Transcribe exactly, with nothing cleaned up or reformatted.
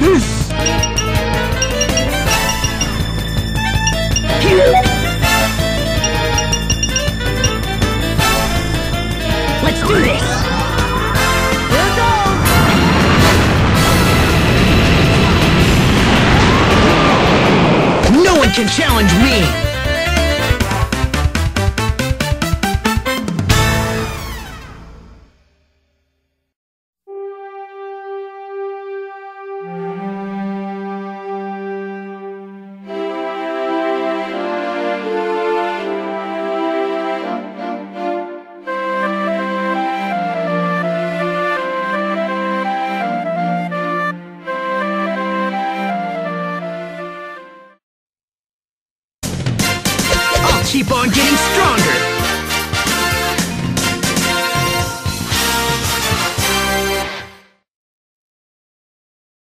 this. Let's do this. Here goes. No one can challenge me. Keep on getting stronger!